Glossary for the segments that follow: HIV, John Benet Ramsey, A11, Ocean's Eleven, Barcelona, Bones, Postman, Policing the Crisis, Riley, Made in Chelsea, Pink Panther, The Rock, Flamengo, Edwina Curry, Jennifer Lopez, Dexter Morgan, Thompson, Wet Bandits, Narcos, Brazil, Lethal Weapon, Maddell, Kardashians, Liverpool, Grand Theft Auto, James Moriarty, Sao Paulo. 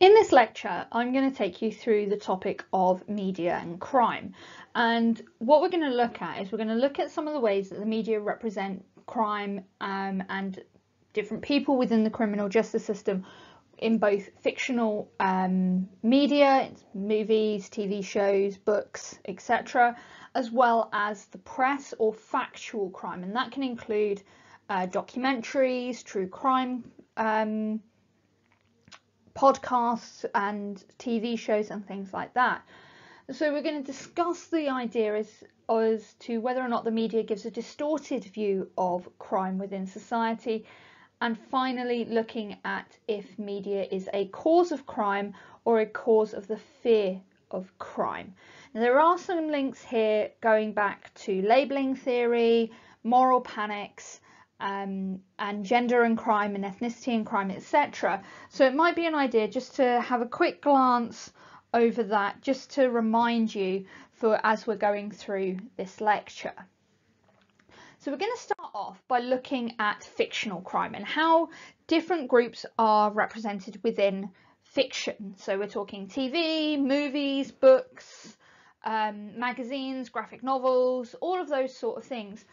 In this lecture, I'm going to take you through the topic of media and crime. And what we're going to look at is we're going to look at some of the ways that the media represent crime and different people within the criminal justice system in both fictional media, movies, TV shows, books, etc., as well as the press or factual crime. And that can include documentaries, true crime, podcasts and TV shows and things like that. So we're going to discuss the idea as to whether or not the media gives a distorted view of crime within society, and finally looking at if media is a cause of crime or a cause of the fear of crime. Now, there are some links here going back to labelling theory, moral panics, and gender and crime and ethnicity and crime, etc. So it might be an idea just to have a quick glance over that, just to remind you for as we're going through this lecture. So we're going to start off by looking at fictional crime and how different groups are represented within fiction. So we're talking TV, movies, books, magazines, graphic novels, all of those sort of things.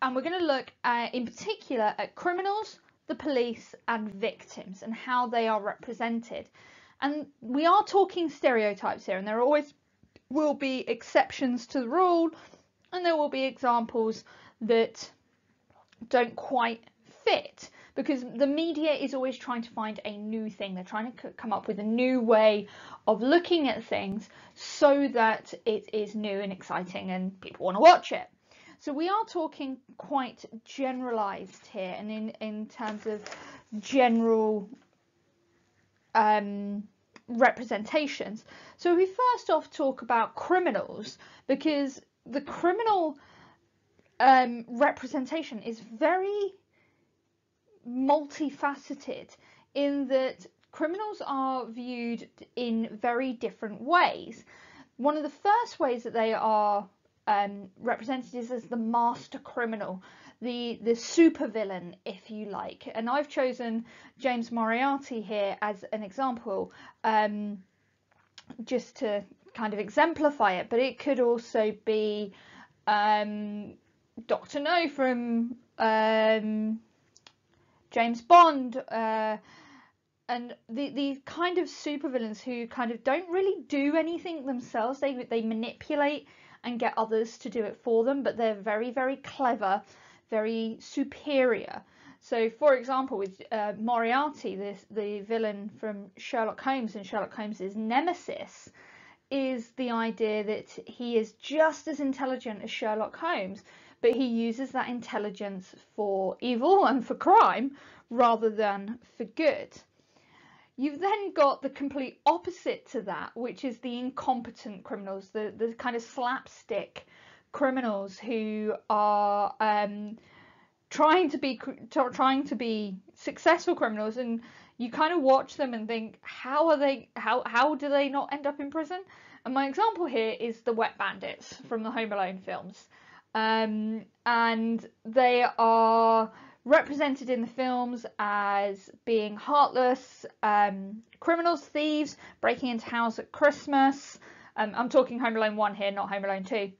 And we're going to look in particular at criminals, the police and victims and how they are represented. And we are talking stereotypes here, and there always will be exceptions to the rule, and there will be examples that don't quite fit because the media is always trying to find a new thing. They're trying to come up with a new way of looking at things so that it is new and exciting and people want to watch it. So we are talking quite generalised here, and in terms of general representations. So we first off talk about criminals, because the criminal representation is very multifaceted in that criminals are viewed in very different ways. One of the first ways that they are represented as the master criminal, the supervillain, if you like. And I've chosen James Moriarty here as an example, just to kind of exemplify it. But it could also be Dr. No from James Bond, and the kind of supervillains who kind of don't really do anything themselves. They manipulate and get others to do it for them, but they're very, very clever, very superior. So for example, with Moriarty, the villain from Sherlock Holmes and Sherlock Holmes's nemesis, is the idea that he is just as intelligent as Sherlock Holmes, but he uses that intelligence for evil and for crime rather than for good. You've then got the complete opposite to that, which is the incompetent criminals, the kind of slapstick criminals who are trying to be successful criminals, and you kind of watch them and think, how do they not end up in prison? And my example here is the Wet Bandits from the Home Alone films, and they are represented in the films as being heartless criminals, thieves, breaking into houses at Christmas. I'm talking Home Alone 1 here, not Home Alone 2.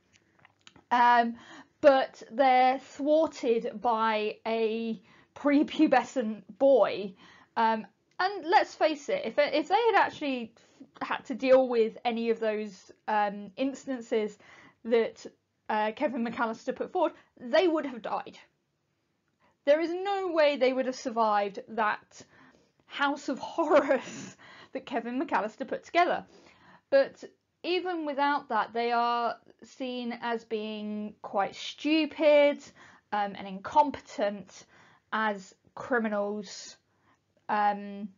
But they're thwarted by a prepubescent boy. And let's face it, if they had actually had to deal with any of those instances that Kevin McAllister put forward, they would have died. There is no way they would have survived that house of horrors that Kevin McAllister put together. But even without that, they are seen as being quite stupid and incompetent as criminals. And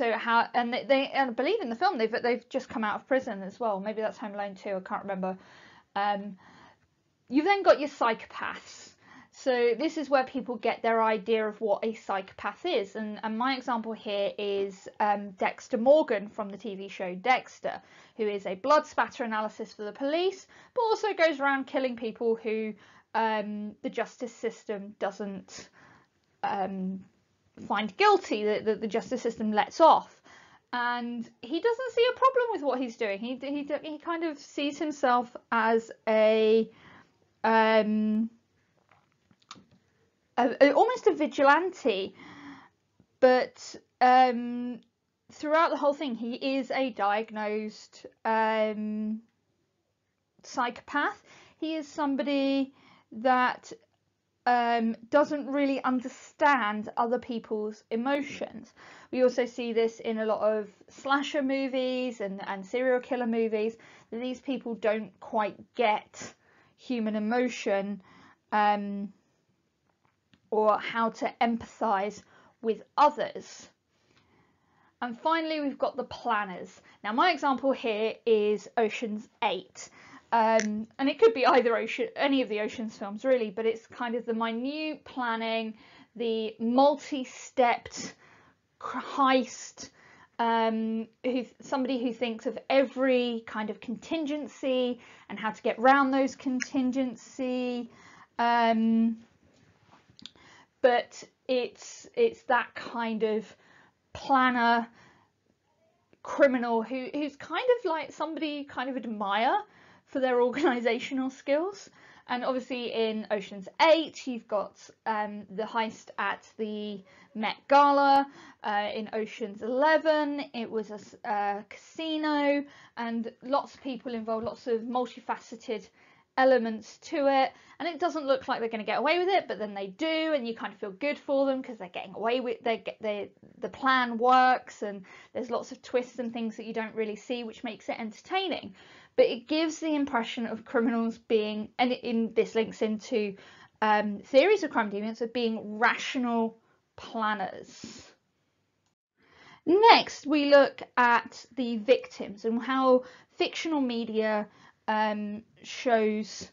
I believe in the film they've just come out of prison as well. Maybe that's Home Alone 2, I can't remember. You've then got your psychopaths. So this is where people get their idea of what a psychopath is. And my example here is Dexter Morgan from the TV show Dexter, who is a blood spatter analyst for the police, but also goes around killing people who the justice system doesn't find guilty that the justice system lets off, and he doesn't see a problem with what he's doing. He kind of sees himself as almost a vigilante, but throughout the whole thing, he is a diagnosed psychopath. He is somebody that doesn't really understand other people's emotions. We also see this in a lot of slasher movies and serial killer movies, that these people don't quite get human emotion or how to empathise with others. And finally, we've got the planners. Now, my example here is Ocean's 8. And it could be either any of the Ocean's films really, but it's kind of the minute planning, the multi-stepped heist, somebody who thinks of every kind of contingency and how to get round those contingency. But it's that kind of planner criminal who's kind of like somebody you kind of admire for their organisational skills. And obviously in Ocean's 8, you've got the heist at the Met Gala. In Ocean's 11, it was a casino, and lots of people involved, lots of multifaceted elements to it. And it doesn't look like they're going to get away with it, but then they do, and you kind of feel good for them because they're getting away with the plan works, and there's lots of twists and things that you don't really see, which makes it entertaining. But it gives the impression of criminals being, and this links into theories of crime deviance, of being rational planners. Next, we look at the victims and how fictional media shows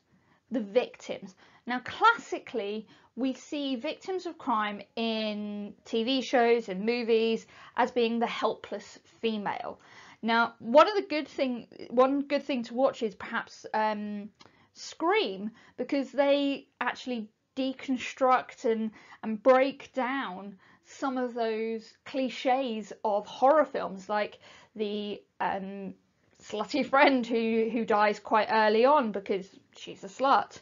the victims. Now, classically, we see victims of crime in TV shows and movies as being the helpless female. Now, one good thing to watch is perhaps Scream, because they actually deconstruct and break down some of those cliches of horror films, like the slutty friend who dies quite early on because she's a slut,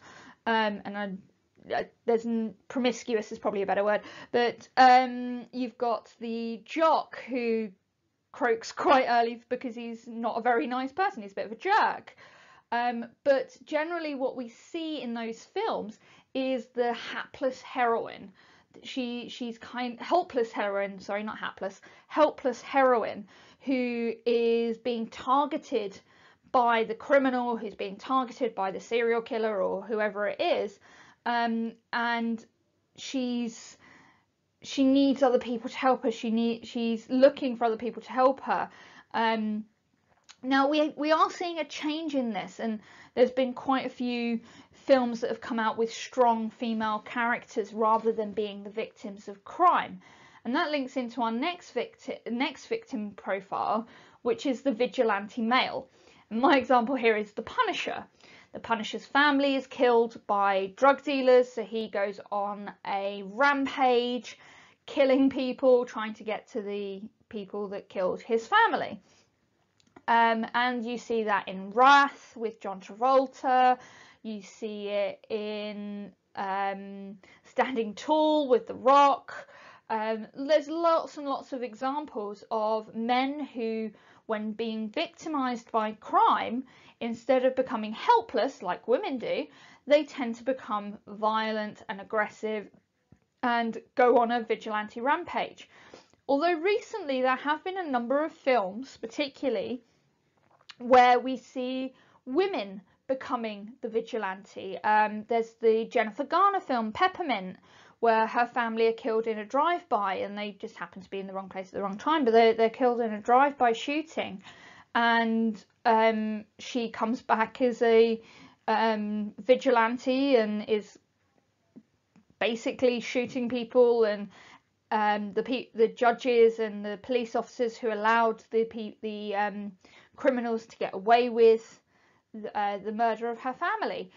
promiscuous is probably a better word, but you've got the jock who croaks quite early because he's not a very nice person, he's a bit of a jerk. But generally what we see in those films is the hapless heroine. Helpless heroine who is being targeted by the criminal, who's being targeted by the serial killer or whoever it is, and she needs other people to help her. She's looking for other people to help her. Now we are seeing a change in this, and there's been quite a few films that have come out with strong female characters rather than being the victims of crime. And that links into our next victim profile, which is the vigilante male. And my example here is the Punisher. The Punisher's family is killed by drug dealers, so he goes on a rampage, killing people, trying to get to the people that killed his family. And you see that in Wrath with John Travolta. You see it in Standing Tall with The Rock. There's lots and lots of examples of men who, when being victimised by crime, instead of becoming helpless like women do, they tend to become violent and aggressive and go on a vigilante rampage. Although recently there have been a number of films, particularly, where we see women becoming the vigilante. There's the Jennifer Garner film Peppermint, where her family are killed in a drive-by, and they just happen to be in the wrong place at the wrong time, but they're killed in a drive-by shooting, and she comes back as a vigilante and is basically shooting people, and the judges and the police officers who allowed the criminals to get away with the murder of her family.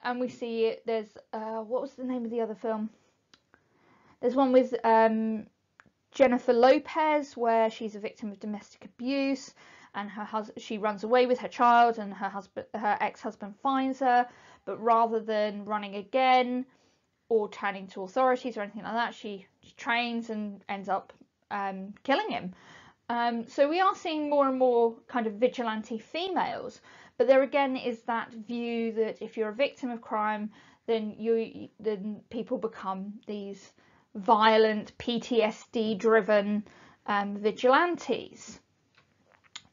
And we see it, there's what was the name of the other film? There's one with Jennifer Lopez where she's a victim of domestic abuse and her husband, she runs away with her child, and her husband, her ex-husband finds her, but rather than running again or turning to authorities or anything like that, she trains and ends up killing him. So we are seeing more and more kind of vigilante females, but there again is that view that if you're a victim of crime, then then people become these violent, PTSD driven vigilantes.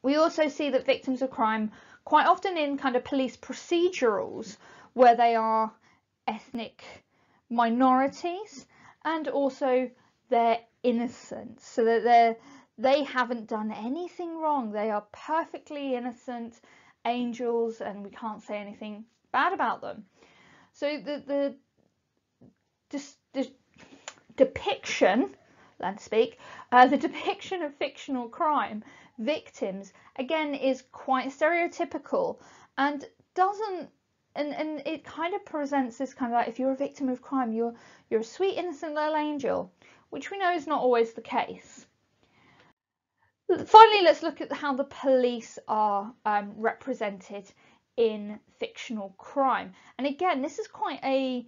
We also see that victims of crime quite often in kind of police procedurals where they are ethnic minorities and also their innocence, so that they haven't done anything wrong. They are perfectly innocent angels and we can't say anything bad about them. So the depiction, the depiction of fictional crime victims again is quite stereotypical and doesn't, and it kind of presents this kind of like, if you're a victim of crime, you're a sweet innocent little angel, which we know is not always the case. Finally, let's look at how the police are represented in fictional crime. And again, this is quite a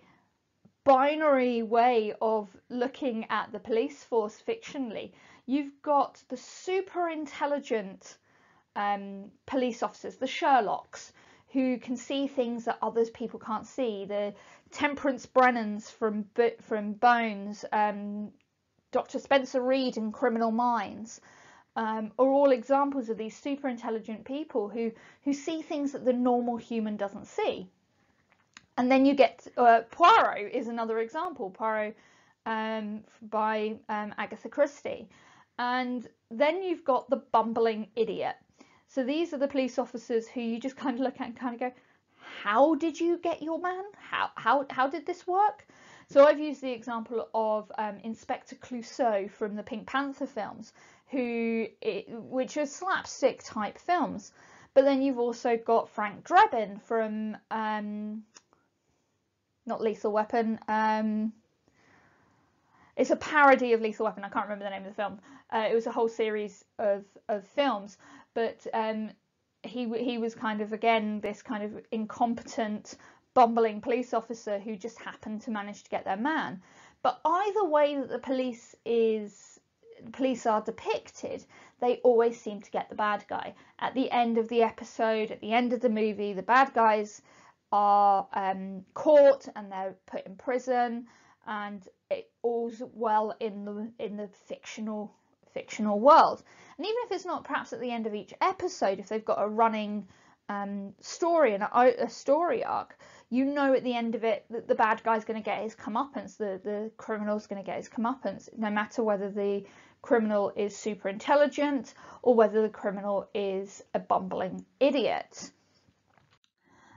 binary way of looking at the police force fictionally. You've got the super intelligent police officers, the Sherlocks, who can see things that others people can't see, the Temperance Brennans from Bones, Dr. Spencer Reed in Criminal Minds, are all examples of these super intelligent people who see things that the normal human doesn't see. And then you get Poirot is another example, Poirot by Agatha Christie. And then you've got the bumbling idiot. So these are the police officers who you just kind of look at and kind of go, how did you get your man? How did this work? So I've used the example of Inspector Clouseau from the Pink Panther films, which are slapstick type films. But then you've also got Frank Drebin from not Lethal Weapon, it's a parody of Lethal Weapon, I can't remember the name of the film, it was a whole series of films, but he was kind of again this kind of incompetent bumbling police officer who just happened to manage to get their man. But either way that the police are depicted, they always seem to get the bad guy. At the end of the episode, at the end of the movie, the bad guys are caught and they're put in prison, and it all's well in the fictional world. And even if it's not perhaps at the end of each episode, if they've got a running story and a story arc, you know at the end of it that the bad guy's going to get his comeuppance, the criminal's going to get his comeuppance, no matter whether the criminal is super intelligent or whether the criminal is a bumbling idiot.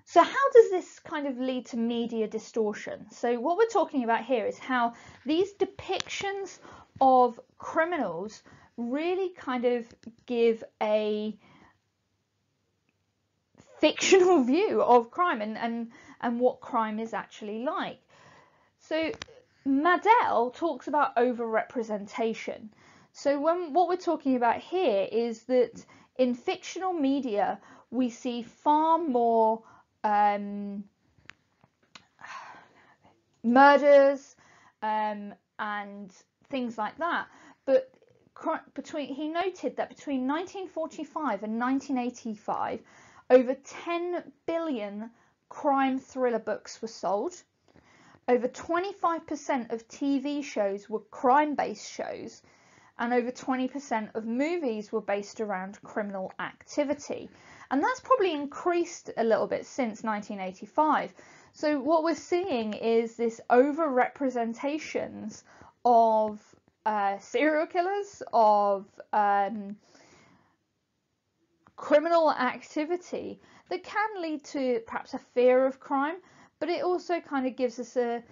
So how does this kind of lead to media distortion? So what we're talking about here is how these depictions of criminals really kind of give a fictional view of crime and what crime is actually like. So Maddell talks about overrepresentation. So what we're talking about here is that in fictional media, we see far more murders and things like that, but he noted that between 1945 and 1985 over 10 billion crime thriller books were sold, over 25% of TV shows were crime-based shows, and over 20% of movies were based around criminal activity. And that's probably increased a little bit since 1985. So what we're seeing is this over-representations of serial killers, of criminal activity that can lead to perhaps a fear of crime, but it also kind of gives us a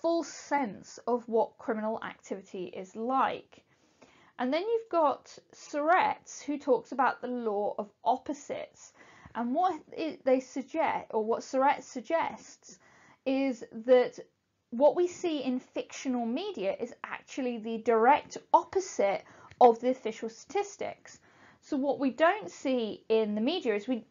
false sense of what criminal activity is like. And then you've got Surrette, who talks about the law of opposites, and what Surrette suggests is that what we see in fictional media is actually the direct opposite of the official statistics. So what we don't see in the media is we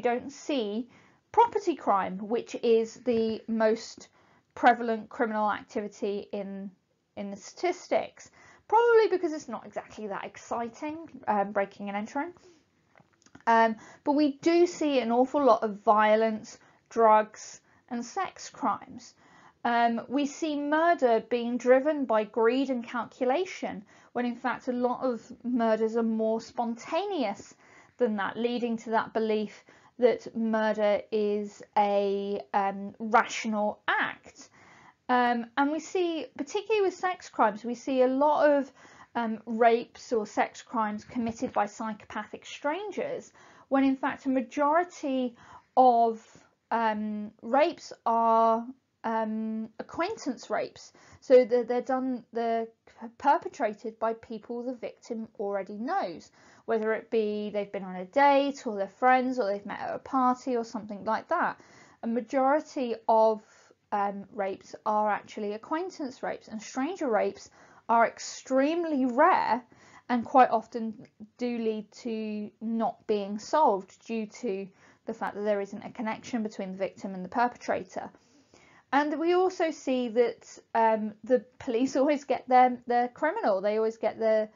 don't see property crime, which is the most prevalent criminal activity in the statistics, probably because it's not exactly that exciting, breaking and entering. But we do see an awful lot of violence, drugs and sex crimes. We see murder being driven by greed and calculation, when in fact a lot of murders are more spontaneous than that, leading to that belief that murder is a rational act. And we see, particularly with sex crimes, we see a lot of rapes or sex crimes committed by psychopathic strangers, when in fact a majority of rapes are acquaintance rapes. So they're perpetrated by people the victim already knows, whether it be they've been on a date or they're friends or they've met at a party or something like that. A majority of rapes are actually acquaintance rapes, and stranger rapes are extremely rare and quite often do lead to not being solved due to the fact that there isn't a connection between the victim and the perpetrator. And we also see that the police always get their criminal. They always get the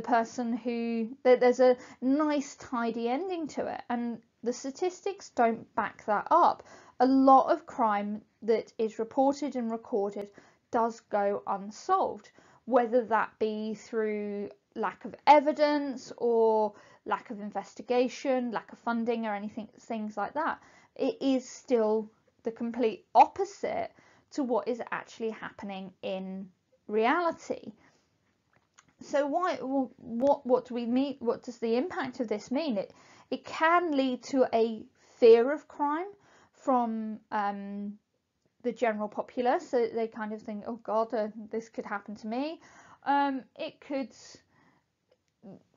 person who, there's a nice tidy ending to it, and the statistics don't back that up. A lot of crime that is reported and recorded does go unsolved, whether that be through lack of evidence or lack of investigation, lack of funding or anything, things like that. It is still the complete opposite to what is actually happening in reality. So what do we mean? What does the impact of this mean? It can lead to a fear of crime from the general populace, so they kind of think, oh god, this could happen to me.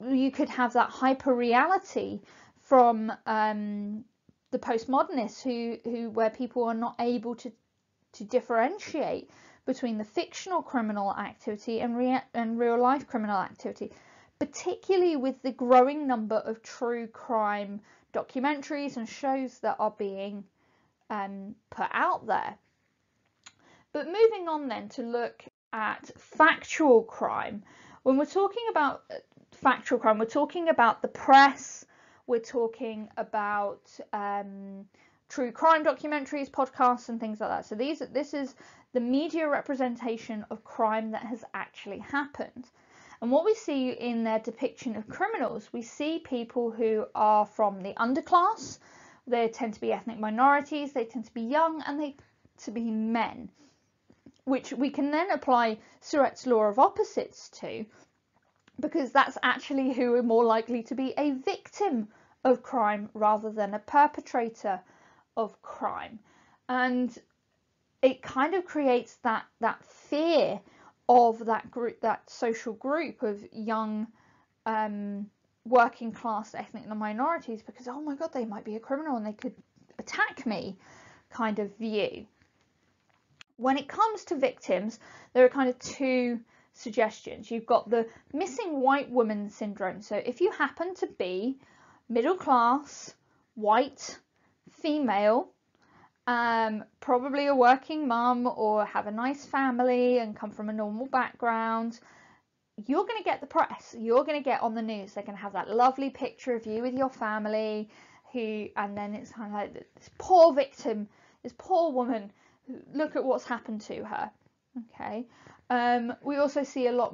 You could have that hyper reality from the postmodernists, where people are not able to differentiate between the fictional criminal activity and real life criminal activity, particularly with the growing number of true crime documentaries and shows that are being put out there. But moving on then to look at factual crime. When we're talking about factual crime, we're talking about the press, we're talking about true crime documentaries, podcasts and things like that. So this is the media representation of crime that has actually happened. And what we see in their depiction of criminals, we see people who are from the underclass, they tend to be ethnic minorities, they tend to be young, and they to be men, which we can then apply Surrette's law of opposites to, because that's actually who are more likely to be a victim of crime rather than a perpetrator of crime. And it kind of creates that fear of that social group of young working class ethnic minorities, because oh my god, they might be a criminal and they could attack me kind of view. When it comes to victims, there are kind of two suggestions. You've got the missing white woman syndrome. So if you happen to be middle class, white, female, probably a working mum or have a nice family and come from a normal background, you're going to get the press, you're going to get on the news, they're going to have that lovely picture of you with your family, and then it's kind of like this poor victim, this poor woman, look at what's happened to her. Okay, we also see a lot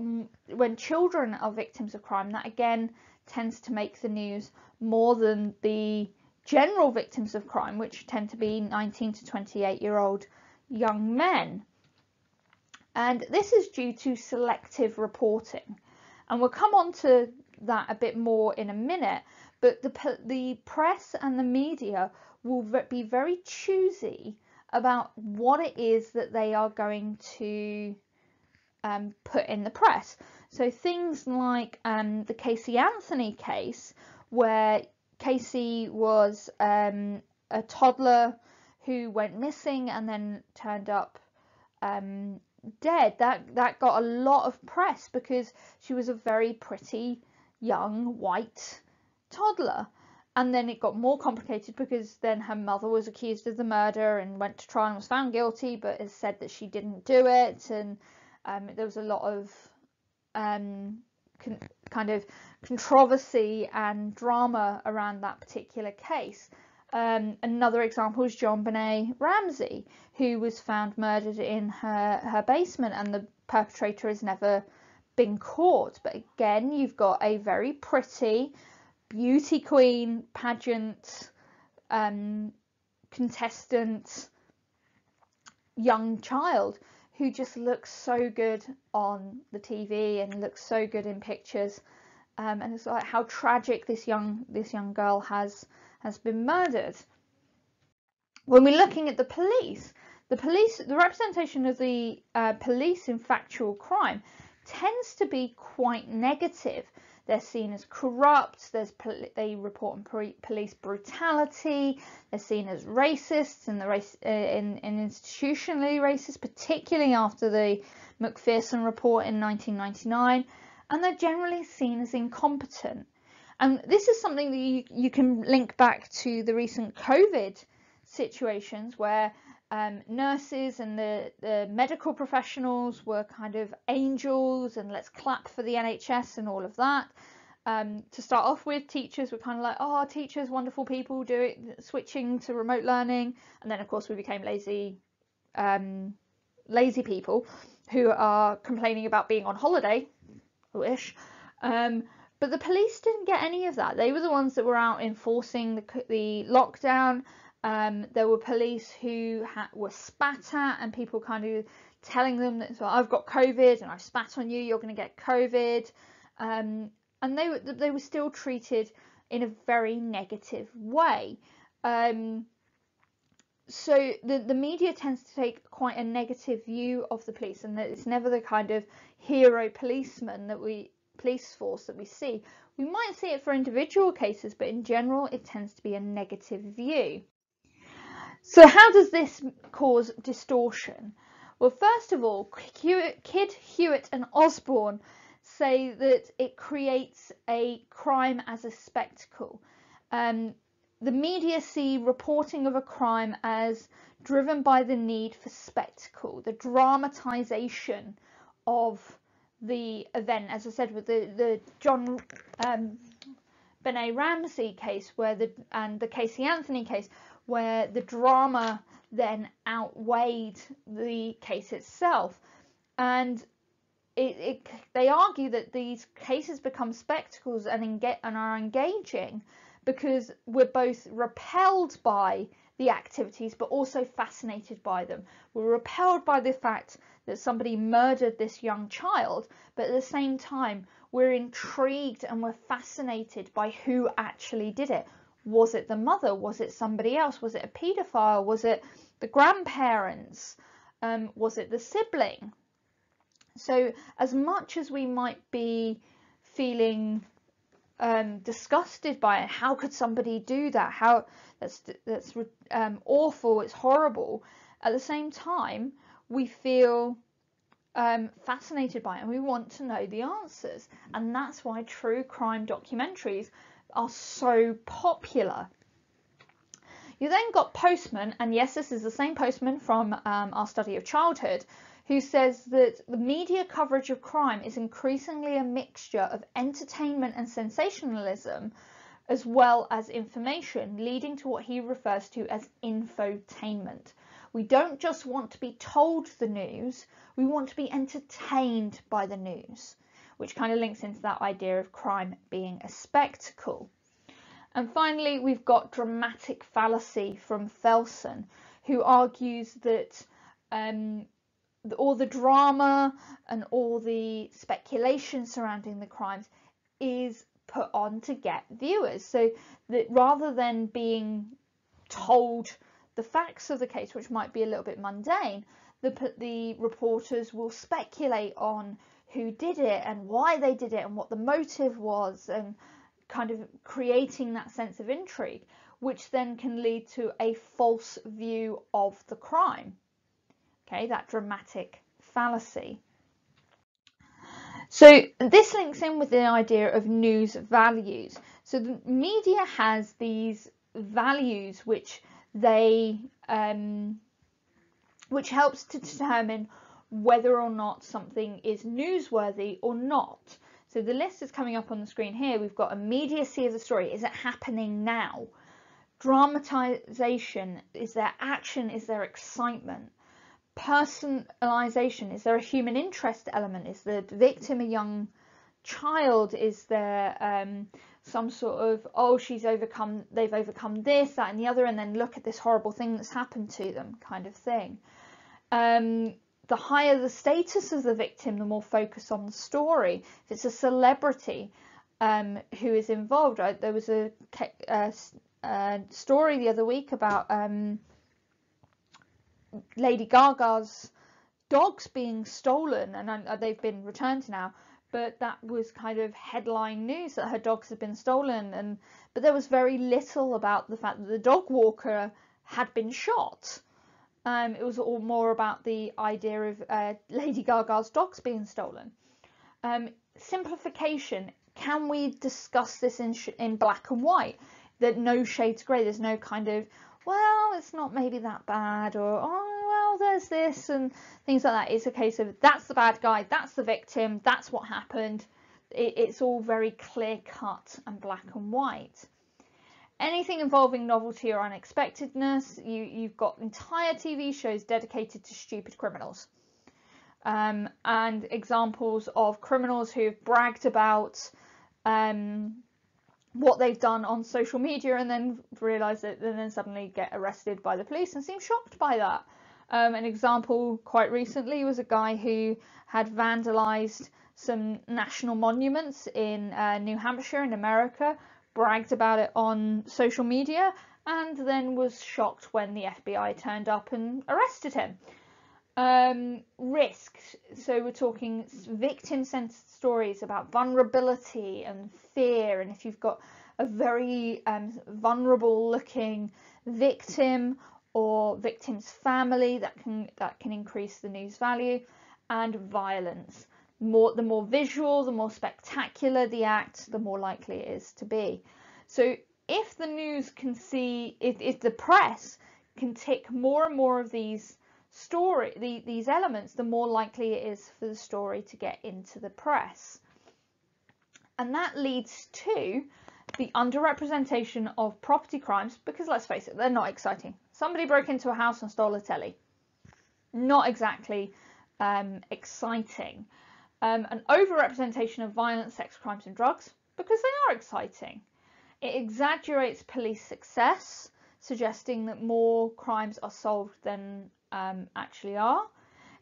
when children are victims of crime, that again tends to make the news more than the general victims of crime, which tend to be 19 to 28-year-old young men. And this is due to selective reporting, and we'll come on to that a bit more in a minute, but the press and the media will be very choosy about what it is that they are going to put in the press. So things like the Casey Anthony case, where Casey was a toddler who went missing and then turned up dead. That got a lot of press because she was a very pretty young white toddler. And then it got more complicated because then her mother was accused of the murder and went to trial and was found guilty, but has said that she didn't do it. And there was a lot of kind of controversy and drama around that particular case. Another example is John Benet Ramsey, who was found murdered in her basement, and the perpetrator has never been caught. But again, you've got a very pretty beauty queen pageant contestant young child who just looks so good on the TV and looks so good in pictures, and it's like how tragic this young girl has been murdered. When we're looking at the police, the representation of the police in factual crime tends to be quite negative. They're seen as corrupt, they report on police brutality, they're seen as racists and institutionally racist, particularly after the McPherson report in 1999, and they're generally seen as incompetent. And this is something that you can link back to the recent COVID situations where nurses and the medical professionals were kind of angels and let's clap for the NHS and all of that. To start off with, teachers were kind of like, oh, teachers, wonderful people, do it, switching to remote learning. And then, of course, we became lazy people who are complaining about being on holiday. I wish. But the police didn't get any of that. They were the ones that were out enforcing the lockdown. There were police who were spat at and people kind of telling them that, so I've got COVID and I've spat on you, you're going to get COVID. And they were still treated in a very negative way. So the media tends to take quite a negative view of the police, and that it's never the kind of hero policeman that police force that we see. We might see it for individual cases, but in general, it tends to be a negative view. So how does this cause distortion? Well, first of all, Kidd, Hewitt and Osborne say that it creates a crime as a spectacle. The media see reporting of a crime as driven by the need for spectacle, the dramatization of the event, as I said, with the John Benet Ramsey case and the Casey Anthony case, where the drama then outweighed the case itself. And they argue that these cases become spectacles and are engaging because we're both repelled by the activities but also fascinated by them. We're repelled by the fact that somebody murdered this young child, but at the same time we're intrigued and we're fascinated by who actually did it. Was it the mother? Was it somebody else? Was it a paedophile? Was it the grandparents? Was it the sibling? So as much as we might be feeling disgusted by it, how could somebody do that? That's awful, it's horrible. At the same time, we feel fascinated by it and we want to know the answers. And that's why true crime documentaries are so popular. You then got Postman, and yes, this is the same Postman from our study of childhood, who says that the media coverage of crime is increasingly a mixture of entertainment and sensationalism, as well as information, leading to what he refers to as infotainment. We don't just want to be told the news, we want to be entertained by the news, which kind of links into that idea of crime being a spectacle. And finally, we've got dramatic fallacy from Felson, who argues that all the drama and all the speculation surrounding the crimes is put on to get viewers. So that rather than being told the facts of the case, which might be a little bit mundane, the reporters will speculate on who did it and why they did it and what the motive was, and kind of creating that sense of intrigue, which then can lead to a false view of the crime. Okay, that dramatic fallacy. So this links in with the idea of news values. So the media has these values which they which helps to determine whether or not something is newsworthy or not. So the list is coming up on the screen here. We've got immediacy of the story. Is it happening now? Dramatization. Is there action? Is there excitement? Personalization. Is there a human interest element? Is the victim a young child? Is there some sort of, oh, she's overcome, they've overcome this, that and the other, and then look at this horrible thing that's happened to them kind of thing. The higher the status of the victim, the more focus on the story. If it's a celebrity who is involved, right? There was a story the other week about Lady Gaga's dogs being stolen, and they've been returned now, but that was kind of headline news that her dogs had been stolen, and but there was very little about the fact that the dog walker had been shot. It was all more about the idea of Lady Gaga's dogs being stolen. Simplification. Can we discuss this in black and white? That no shades grey, there's no kind of, well, it's not maybe that bad, or, oh, well, there's this, and things like that. It's a case of, that's the bad guy, that's the victim, that's what happened. It's all very clear cut and black and white. Anything involving novelty or unexpectedness, you've got entire TV shows dedicated to stupid criminals. And examples of criminals who've bragged about what they've done on social media and then realise it and then suddenly get arrested by the police and seem shocked by that. An example quite recently was a guy who had vandalised some national monuments in New Hampshire in America, bragged about it on social media, and then was shocked when the FBI turned up and arrested him. Risks. So we're talking victim-centered stories about vulnerability and fear, and if you've got a very vulnerable-looking victim or victim's family, that can increase the news value. And violence. The more visual, the more spectacular the act, the more likely it is to be. So if the news can see, if the press can tick more and more of these these elements, the more likely it is for the story to get into the press. And that leads to the underrepresentation of property crimes, because let's face it, they're not exciting. Somebody broke into a house and stole a telly. Not exactly exciting. An overrepresentation of violence, sex crimes and drugs, because they are exciting. It exaggerates police success, suggesting that more crimes are solved than actually are.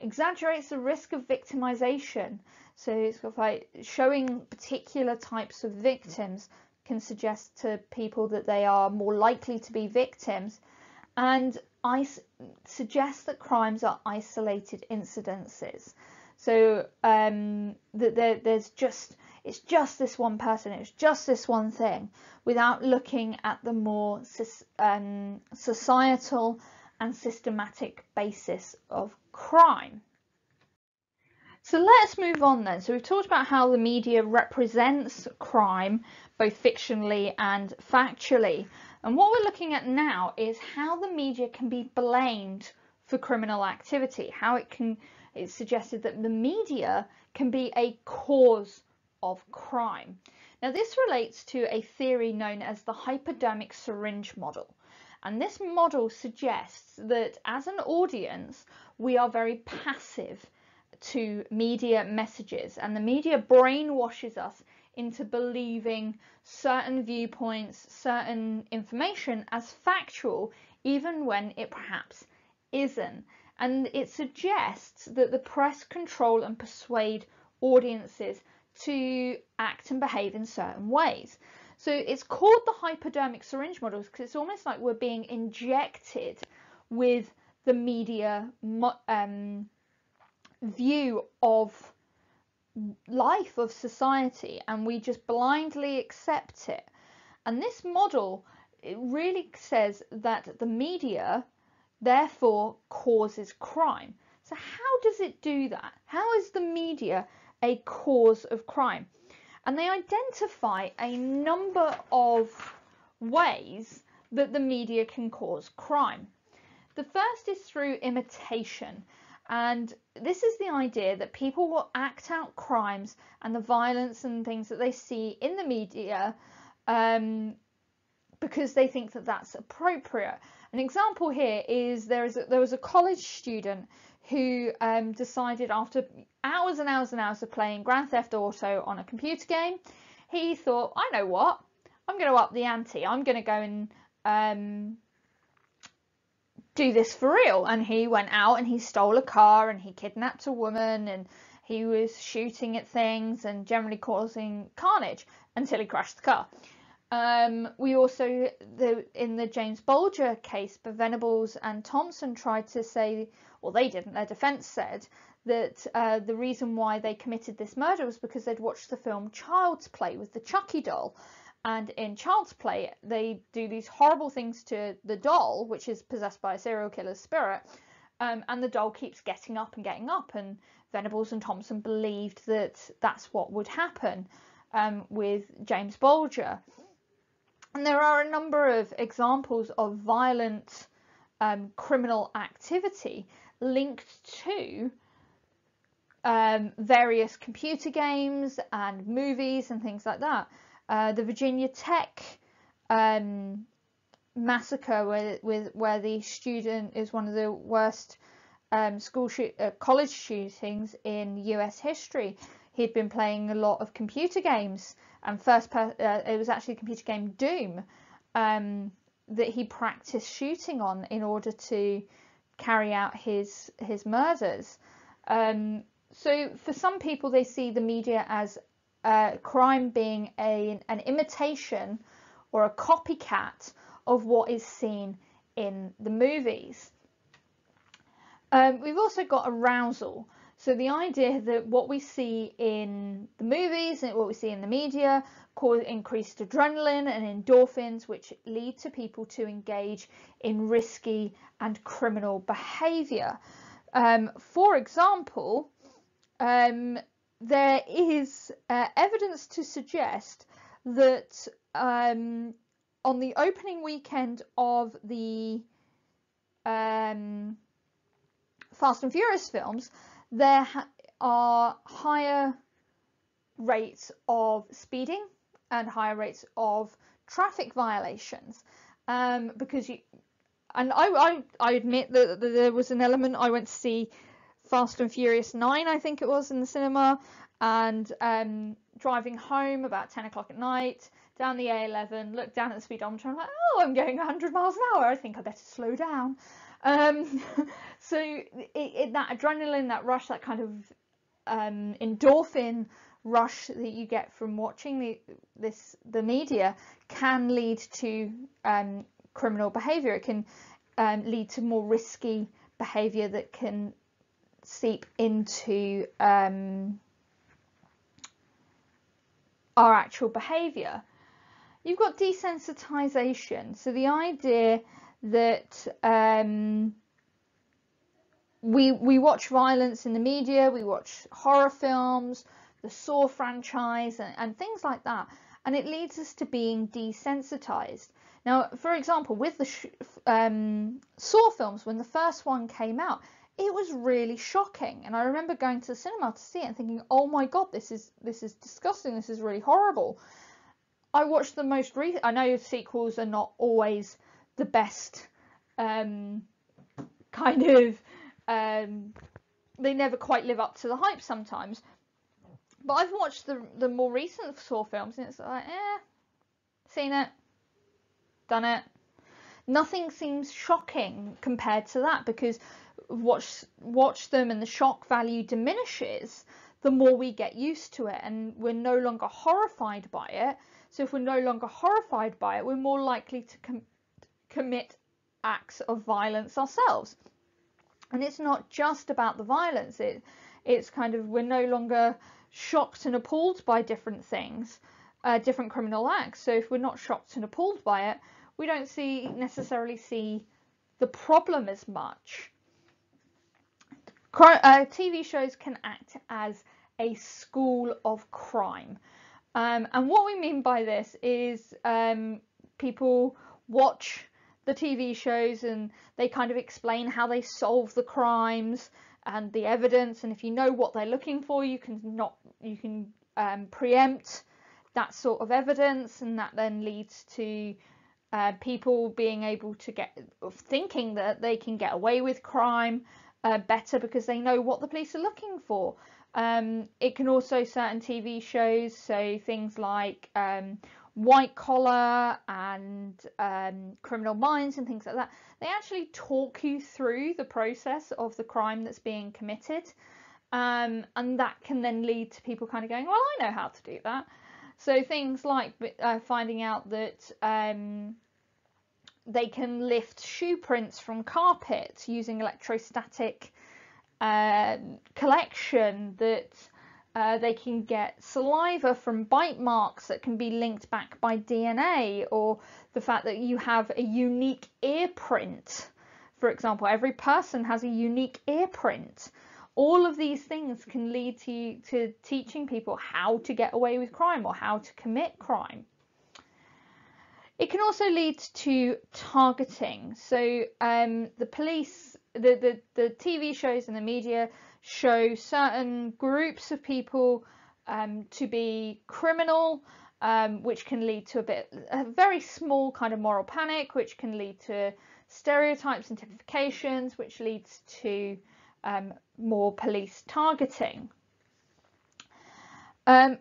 Exaggerates the risk of victimization, so it's sort of like showing particular types of victims can suggest to people that they are more likely to be victims, and suggest that crimes are isolated incidences, so that it's just this one person, it's just this one thing, without looking at the more societal and systematic basis of crime. So let's move on then. So we've talked about how the media represents crime, both fictionally and factually. And what we're looking at now is how the media can be blamed for criminal activity, how it's suggested that the media can be a cause of crime. Now this relates to a theory known as the hypodermic syringe model. And this model suggests that as an audience, we are very passive to media messages, and the media brainwashes us into believing certain viewpoints, certain information as factual, even when it perhaps isn't. And it suggests that the press control and persuade audiences to act and behave in certain ways. So it's called the hypodermic syringe model because it's almost like we're being injected with the media view of life, of society, and we just blindly accept it. And this model, it really says that the media therefore causes crime. So how does it do that? How is the media a cause of crime? And they identify a number of ways that the media can cause crime. The first is through imitation. And this is the idea that people will act out crimes and the violence and things that they see in the media because they think that that's appropriate. An example here is there was a college student who decided after hours and hours and hours of playing Grand Theft Auto on a computer game, he thought, I know what, I'm going to up the ante. I'm going to go and do this for real. And he went out and he stole a car and he kidnapped a woman and he was shooting at things and generally causing carnage until he crashed the car. We also, in the James Bulger case, Venables and Thompson tried to say, well, they didn't, their defence said that the reason why they committed this murder was because they'd watched the film Child's Play with the Chucky doll. And in Child's Play, they do these horrible things to the doll, which is possessed by a serial killer's spirit. And the doll keeps getting up. And Venables and Thompson believed that that's what would happen with James Bulger. And there are a number of examples of violent criminal activity linked to various computer games and movies and things like that. The Virginia Tech massacre where the student is one of the worst college shootings in US history. He'd been playing a lot of computer games and it was actually a computer game Doom that he practiced shooting on in order to carry out his murders. So for some people, they see the media as crime being an imitation or a copycat of what is seen in the movies. We've also got arousal. So the idea that what we see in the movies and what we see in the media cause increased adrenaline and endorphins, which lead to people to engage in risky and criminal behaviour. For example, there is evidence to suggest that on the opening weekend of the Fast and Furious films, there are higher rates of speeding and higher rates of traffic violations because you, and I admit that there was an element. I went to see Fast and Furious 9, I think it was, in the cinema, and driving home about 10 o'clock at night down the A11, looked down at the speedometer, I'm like, oh, I'm going 100 miles an hour, I think I better slow down. So that adrenaline, that rush, that kind of endorphin rush that you get from watching the media can lead to criminal behaviour. It can lead to more risky behaviour that can seep into our actual behaviour. You've got desensitisation, so the idea that we watch violence in the media, we watch horror films, the Saw franchise and things like that, and it leads us to being desensitised. Now, for example, with the Saw films, when the first one came out, it was really shocking, and I remember going to the cinema to see it and thinking, oh my god, this is disgusting, this is really horrible. I watched the most recent, I know sequels are not always the best kind of they never quite live up to the hype sometimes, but I've watched the more recent Saw films and it's like, seen it, done it, nothing seems shocking compared to that, because watch them and the shock value diminishes the more we get used to it and we're no longer horrified by it. So if we're no longer horrified by it, we're more likely to commit acts of violence ourselves. And it's not just about the violence, it's kind of, we're no longer shocked and appalled by different things, different criminal acts. So if we're not shocked and appalled by it, we don't necessarily see the problem as much. TV shows can act as a school of crime. And what we mean by this is people watch the TV shows and they kind of explain how they solve the crimes and the evidence, and if you know what they're looking for, you can preempt that sort of evidence, and that then leads to people being able to thinking that they can get away with crime better because they know what the police are looking for. It can also, certain TV shows, so things like White Collar and Criminal Minds and things like that, they actually talk you through the process of the crime that's being committed, and that can then lead to people kind of going, well, I know how to do that. So things like finding out that they can lift shoe prints from carpet using electrostatic collection, that they can get saliva from bite marks that can be linked back by DNA, or the fact that you have a unique ear print. For example, every person has a unique ear print. All of these things can lead to teaching people how to get away with crime or how to commit crime. It can also lead to targeting. So the police, the TV shows and the media show certain groups of people to be criminal, which can lead to a very small kind of moral panic, which can lead to stereotypes and typifications, which leads to more police targeting. The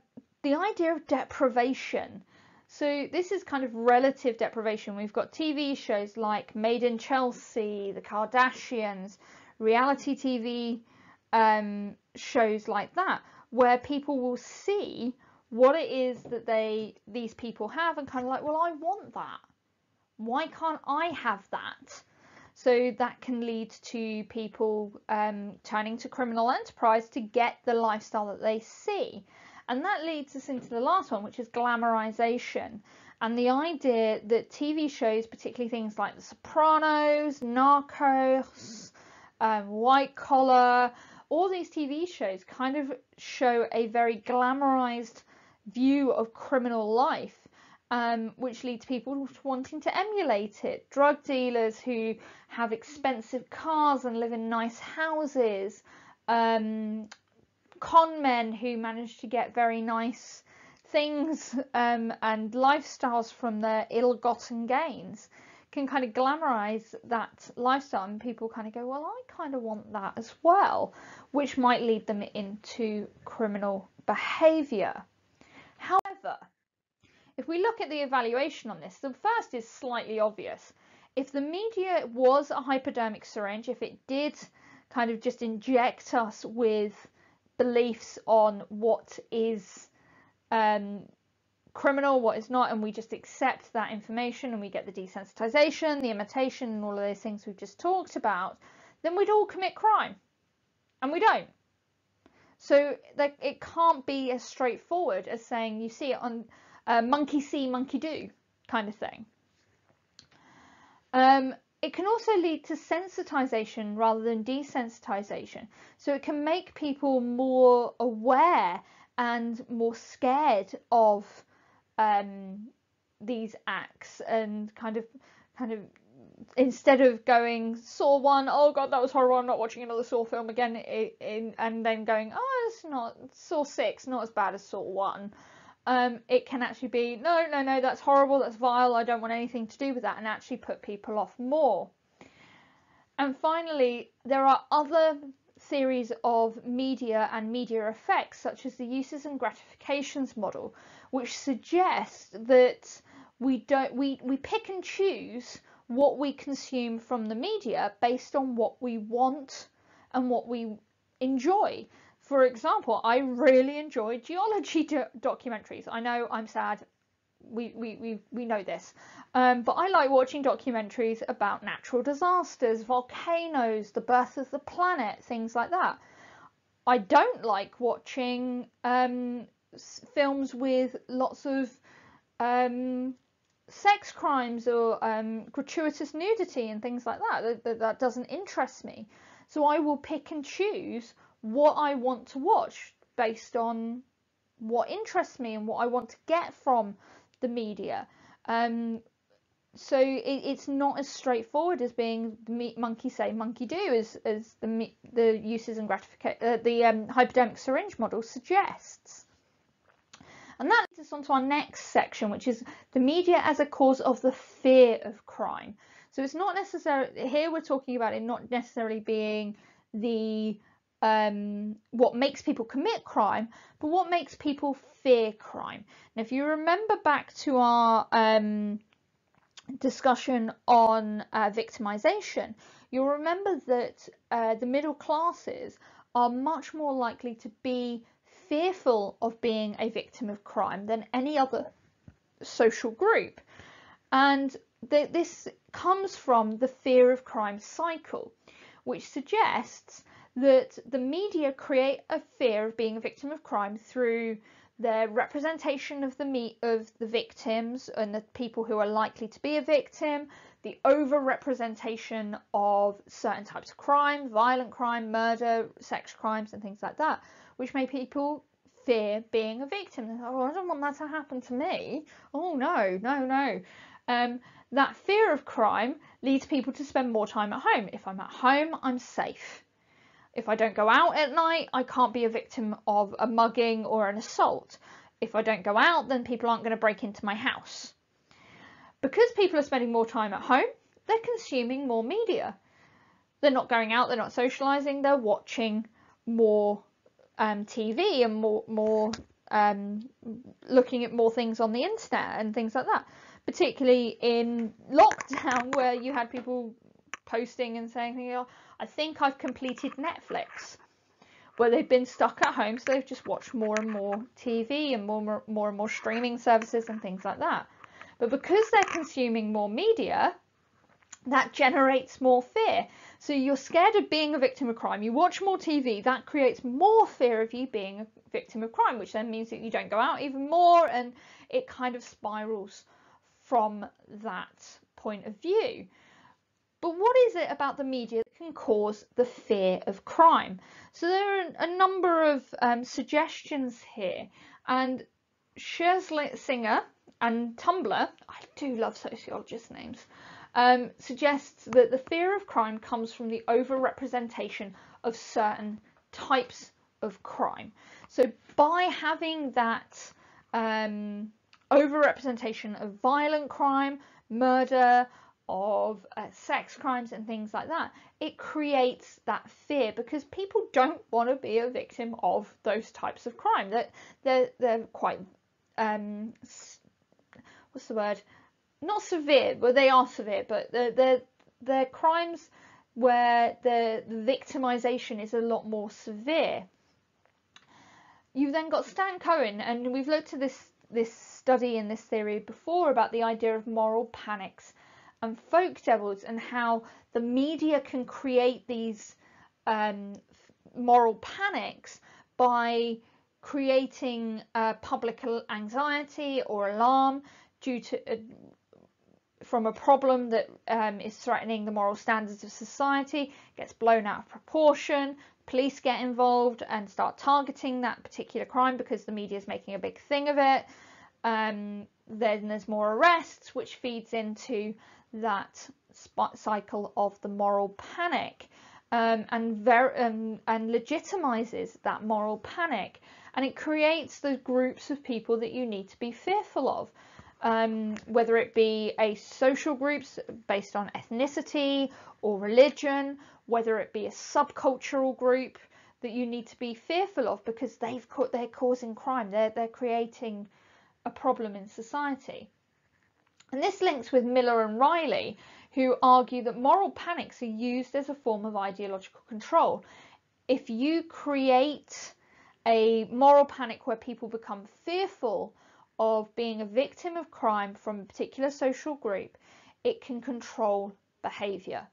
idea of deprivation. So this is kind of relative deprivation. We've got TV shows like Made in Chelsea, The Kardashians, reality TV shows like that, where people will see what it is that these people have and kind of like, well, I want that, why can't I have that? So that can lead to people turning to criminal enterprise to get the lifestyle that they see. And that leads us into the last one, which is glamorization, and the idea that TV shows, particularly things like The Sopranos, Narcos, White Collar, all these TV shows kind of show a very glamorized view of criminal life, which leads people to wanting to emulate it. Drug dealers who have expensive cars and live in nice houses, con men who manage to get very nice things and lifestyles from their ill-gotten gains, can kind of glamorize that lifestyle, and people kind of go, well, I kind of want that as well, which might lead them into criminal behavior. However, if we look at the evaluation on this, the first is slightly obvious. If the media was a hypodermic syringe, if it did kind of just inject us with beliefs on what is criminal, what is not, and we just accept that information and we get the desensitization, the imitation, and all of those things we've just talked about, then we'd all commit crime, and we don't. So it can't be as straightforward as saying you see it on monkey see, monkey do kind of thing. It can also lead to sensitization rather than desensitization. So it can make people more aware and more scared of these acts, and kind of instead of going Saw 1, oh god, that was horrible, I'm not watching another Saw film again, and then going, oh, it's not Saw 6, not as bad as Saw 1, it can actually be no, that's horrible, that's vile, I don't want anything to do with that, and actually put people off more. And finally, there are other theories of media and media effects, such as the uses and gratifications model, which suggests that we pick and choose what we consume from the media based on what we want and what we enjoy. For example, I really enjoy geology documentaries. I know, I'm sad, we know this, but I like watching documentaries about natural disasters, volcanoes, the birth of the planet, things like that. I don't like watching films with lots of sex crimes or gratuitous nudity and things like that. That doesn't interest me. So I will pick and choose what I want to watch based on what interests me and what I want to get from the media. So it's not as straightforward as being monkey say, monkey do, as the uses and hypodermic syringe model suggests. And that leads us on to our next section, which is the media as a cause of the fear of crime. So it's not necessarily, here we're talking about it not necessarily being the what makes people commit crime, but what makes people fear crime. And if you remember back to our discussion on victimization, you'll remember that the middle classes are much more likely to be fearful of being a victim of crime than any other social group. And this comes from the fear of crime cycle, which suggests that the media create a fear of being a victim of crime through their representation of the victims and the people who are likely to be a victim, the overrepresentation of certain types of crime, violent crime, murder, sex crimes and things like that, which make people fear being a victim. They're like, oh, I don't want that to happen to me. Oh, no, no, no. That fear of crime leads people to spend more time at home. If I'm at home, I'm safe. If I don't go out at night, I can't be a victim of a mugging or an assault. If I don't go out, then people aren't going to break into my house. Because people are spending more time at home, they're consuming more media. They're not going out, they're not socialising, they're watching more TV and more looking at more things on the internet and things like that. Particularly in lockdown, where you had people posting and saying, I think I've completed Netflix, where they've been stuck at home, so they've just watched more and more TV and more and more streaming services and things like that. But because they're consuming more media, that generates more fear. So you're scared of being a victim of crime. You watch more TV, that creates more fear of you being a victim of crime, which then means that you don't go out even more, and it kind of spirals from that point of view. But what is it about the media that can cause the fear of crime? So there are a number of suggestions here, and Scherzinger and Tumblr, I do love sociologists' names, suggests that the fear of crime comes from the overrepresentation of certain types of crime. So by having that overrepresentation of violent crime, murder, of sex crimes and things like that, it creates that fear because people don't want to be a victim of those types of crime. That they're quite what's the word? Not severe, but they are severe. But they're crimes where the victimization is a lot more severe. You've then got Stan Cohen, and we've looked at this study and this theory before about the idea of moral panics and folk devils, and how the media can create these moral panics by creating public anxiety or alarm due to from a problem that is threatening the moral standards of society, gets blown out of proportion, police get involved and start targeting that particular crime because the media is making a big thing of it. Then there's more arrests, which feeds into that cycle of the moral panic and legitimizes that moral panic, and it creates the groups of people that you need to be fearful of, whether it be a social groups based on ethnicity or religion, whether it be a subcultural group that you need to be fearful of because they're causing crime, they're creating a problem in society. And this links with Miller and Riley, who argue that moral panics are used as a form of ideological control. If you create a moral panic where people become fearful of being a victim of crime from a particular social group, it can control behaviour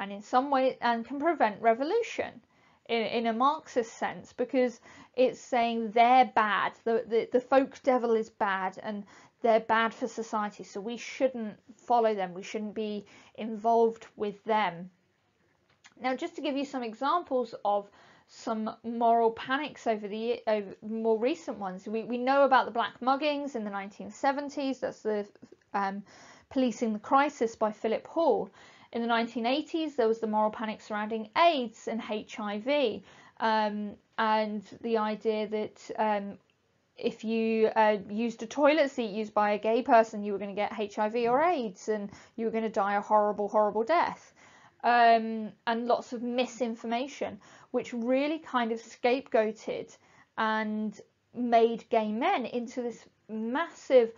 and in some way and can prevent revolution in a Marxist sense, because it's saying they're bad, the folk devil is bad and they're bad for society, so we shouldn't follow them, we shouldn't be involved with them. Now, just to give you some examples of some moral panics over more recent ones, we know about the black muggings in the 1970s. That's the policing the crisis by Philip Hall. In the 1980s, there was the moral panic surrounding AIDS and HIV, and the idea that if you used a toilet seat used by a gay person, you were going to get HIV or AIDS, and you were going to die a horrible, horrible death. And lots of misinformation, which really kind of scapegoated and made gay men into this massive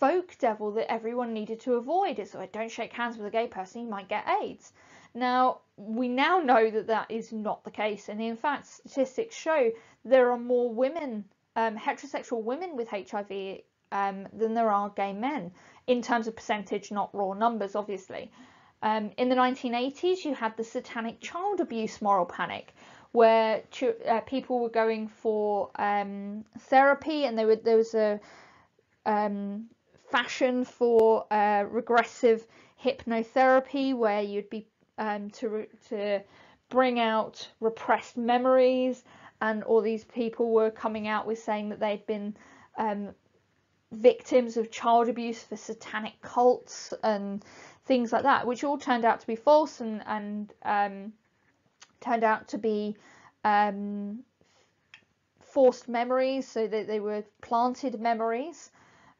folk devil that everyone needed to avoid. It's like, don't shake hands with a gay person, you might get AIDS. Now, we now know that that is not the case, and in fact statistics show there are more women, heterosexual women with HIV than there are gay men, in terms of percentage, not raw numbers, obviously. In the 1980s, you had the satanic child abuse moral panic, where people were going for therapy, and there was a fashion for regressive hypnotherapy, where you'd be to bring out repressed memories, and all these people were coming out with saying that they'd been victims of child abuse for satanic cults and things like that, which all turned out to be false and turned out to be forced memories, so that they were planted memories.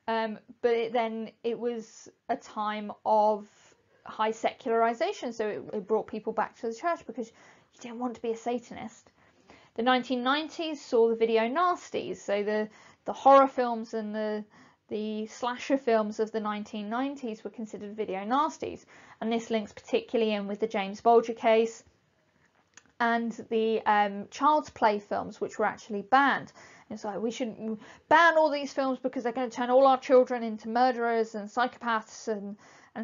But it was a time of high secularization, so it brought people back to the church because you didn't want to be a Satanist. The 1990s saw the video nasties, so the horror films and the slasher films of the 1990s were considered video nasties, and this links particularly in with the James Bulger case and the Child's Play films, which were actually banned. It's like, we shouldn't ban all these films because they're going to turn all our children into murderers and psychopaths and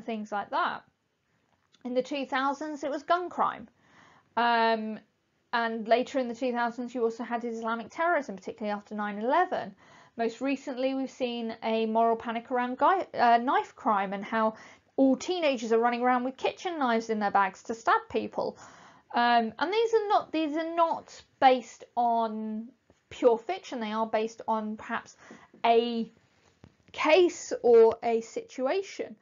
things like that. In the 2000s, it was gun crime. And later in the 2000s, you also had Islamic terrorism, particularly after 9/11. Most recently, we've seen a moral panic around knife crime, and how all teenagers are running around with kitchen knives in their bags to stab people. And these are not based on pure fiction. They are based on perhaps a case or a situation,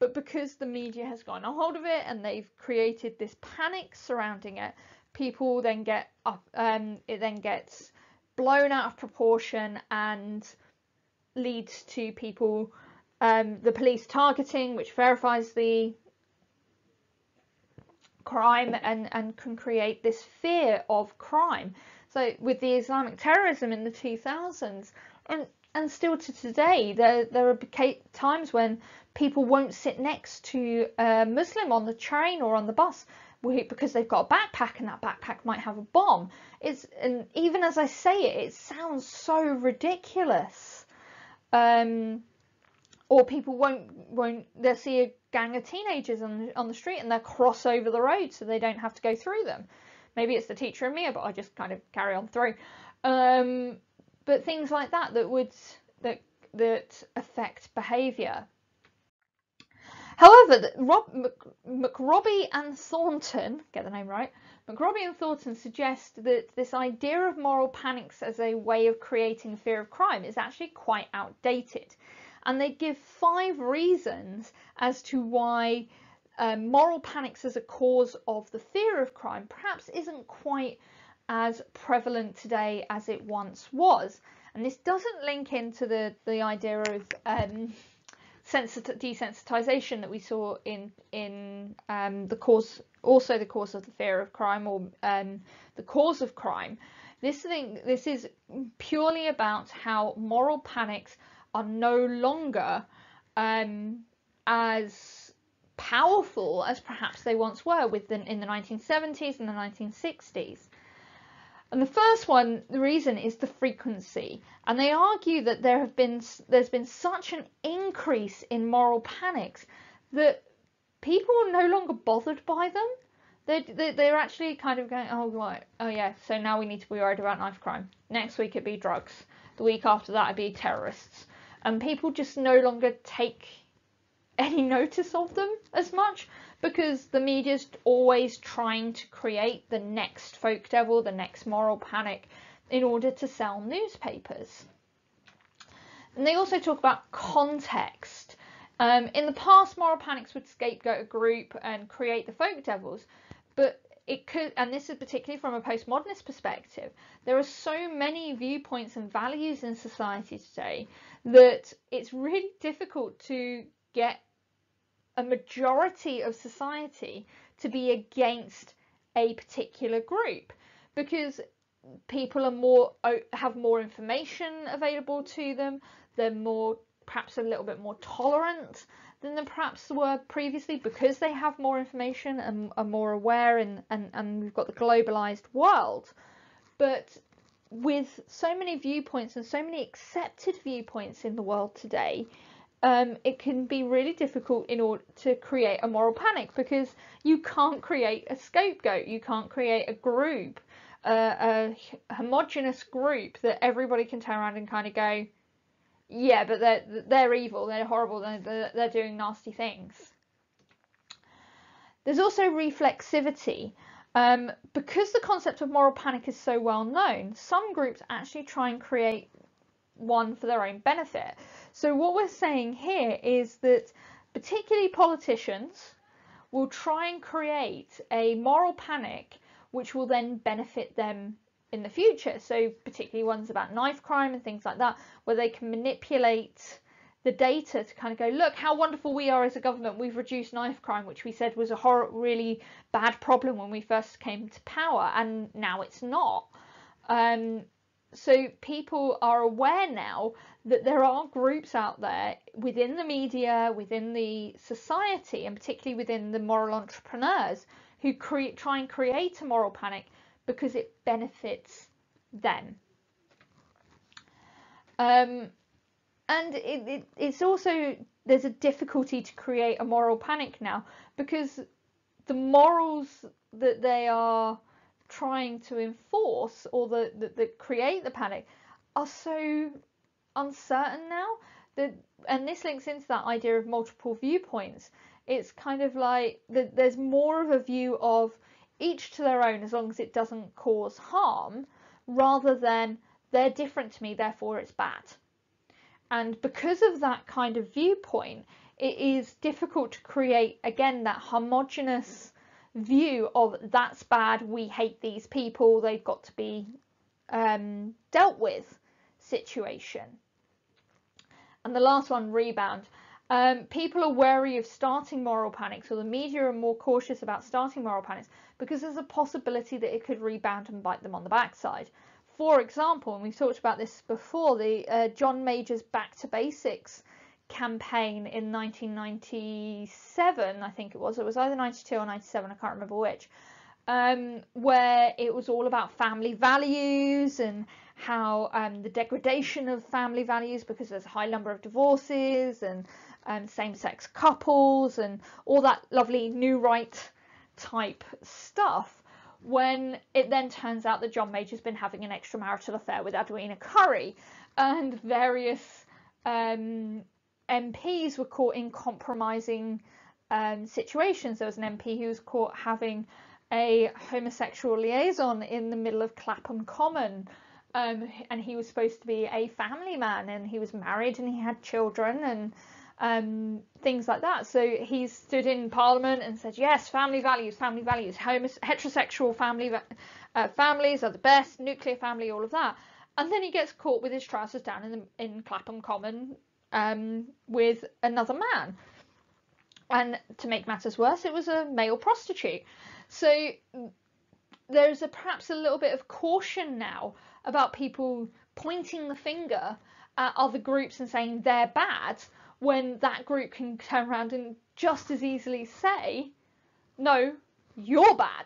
but because the media has gotten a hold of it and they've created this panic surrounding it, people then get up, it then gets blown out of proportion and leads to people, the police targeting, which verifies the crime and can create this fear of crime. So with the Islamic terrorism in the 2000s, and still to today, there are times when people won't sit next to a Muslim on the train or on the bus because they've got a backpack, and that backpack might have a bomb. And even as I say it, it sounds so ridiculous. Or people won't, they'll see a gang of teenagers on the street and they'll cross over the road so they don't have to go through them. Maybe it's the teacher in me, but I just kind of carry on through. But things like that that affect behaviour. However, McRobbie and Thornton, get the name right, McRobbie and Thornton suggest that this idea of moral panics as a way of creating fear of crime is actually quite outdated. And they give 5 reasons as to why moral panics as a cause of the fear of crime perhaps isn't quite as prevalent today as it once was. And this doesn't link into the idea of desensitization that we saw in the cause, also the cause of the fear of crime, or the cause of crime. This is purely about how moral panics are no longer as powerful as perhaps they once were in the 1970s and the 1960s. And the first one, the reason, is the frequency, and they argue that there's been such an increase in moral panics that people are no longer bothered by them. They're actually kind of going, oh right, oh yeah, so now we need to be worried about knife crime. Next week it'd be drugs. The week after that it'd be terrorists. And people just no longer take any notice of them as much, because the media's always trying to create the next folk devil, the next moral panic, in order to sell newspapers. And they also talk about context. In the past, moral panics would scapegoat a group and create the folk devils, but it could, and this is particularly from a postmodernist perspective, there are so many viewpoints and values in society today that it's really difficult to get a majority of society to be against a particular group, because people are have more information available to them. They're more, perhaps a little bit more tolerant than they perhaps were previously, because they have more information and are more aware, and we've got the globalized world. But with so many viewpoints and so many accepted viewpoints in the world today, it can be really difficult in order to create a moral panic, because you can't create a scapegoat, you can't create a group, a homogenous group that everybody can turn around and kind of go, yeah, but they're evil, they're horrible, they're doing nasty things. There's also reflexivity. Because the concept of moral panic is so well known, some groups actually try and create one for their own benefit. So what we're saying here is that particularly politicians will try and create a moral panic which will then benefit them in the future. So particularly ones about knife crime and things like that, where they can manipulate the data to kind of go, look how wonderful we are as a government, we've reduced knife crime, which we said was a really bad problem when we first came to power, and now it's not. So people are aware now that there are groups out there within the media, within the society, and particularly within the moral entrepreneurs, who try and create a moral panic because it benefits them. And it's also, there's a difficulty to create a moral panic now, because the morals that they are trying to enforce, or that create the panic, are so uncertain now that, and this links into that idea of multiple viewpoints, it's kind of like that there's more of a view of each to their own as long as it doesn't cause harm, rather than they're different to me therefore it's bad. And because of that kind of viewpoint, it is difficult to create again that homogenous view of that's bad, we hate these people, they've got to be dealt with situation. And the last one, rebound. People are wary of starting moral panics, or the media are more cautious about starting moral panics, because there's a possibility that it could rebound and bite them on the backside. For example, and we've talked about this before, the John Major's Back to Basics campaign in 1997, I think it was either 92 or 97, I can't remember which, where it was all about family values and how the degradation of family values, because there's a high number of divorces and same-sex couples and all that lovely new right type stuff, when it then turns out that John Major's been having an extramarital affair with Edwina Curry, and various MPs were caught in compromising situations. There was an MP who was caught having a homosexual liaison in the middle of Clapham Common, and he was supposed to be a family man, and he was married and he had children and things like that. So he stood in Parliament and said, yes, family values, heterosexual families are the best, nuclear family, all of that. And then he gets caught with his trousers down in Clapham Common with another man. And to make matters worse, it was a male prostitute. So there's perhaps a little bit of caution now about people pointing the finger at other groups and saying they're bad, when that group can turn around and just as easily say, no, you're bad,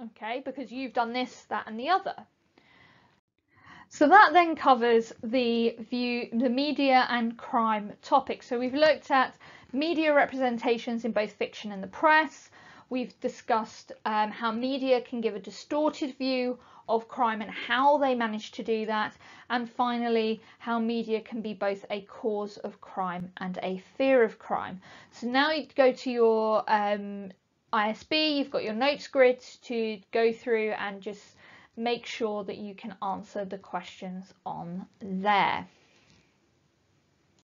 okay, because you've done this, that and the other. So that then covers the media and crime topic. So we've looked at media representations in both fiction and the press. We've discussed how media can give a distorted view of crime and how they manage to do that, and finally how media can be both a cause of crime and a fear of crime. So now you go to your ISB, you've got your notes grid to go through and just make sure that you can answer the questions on there.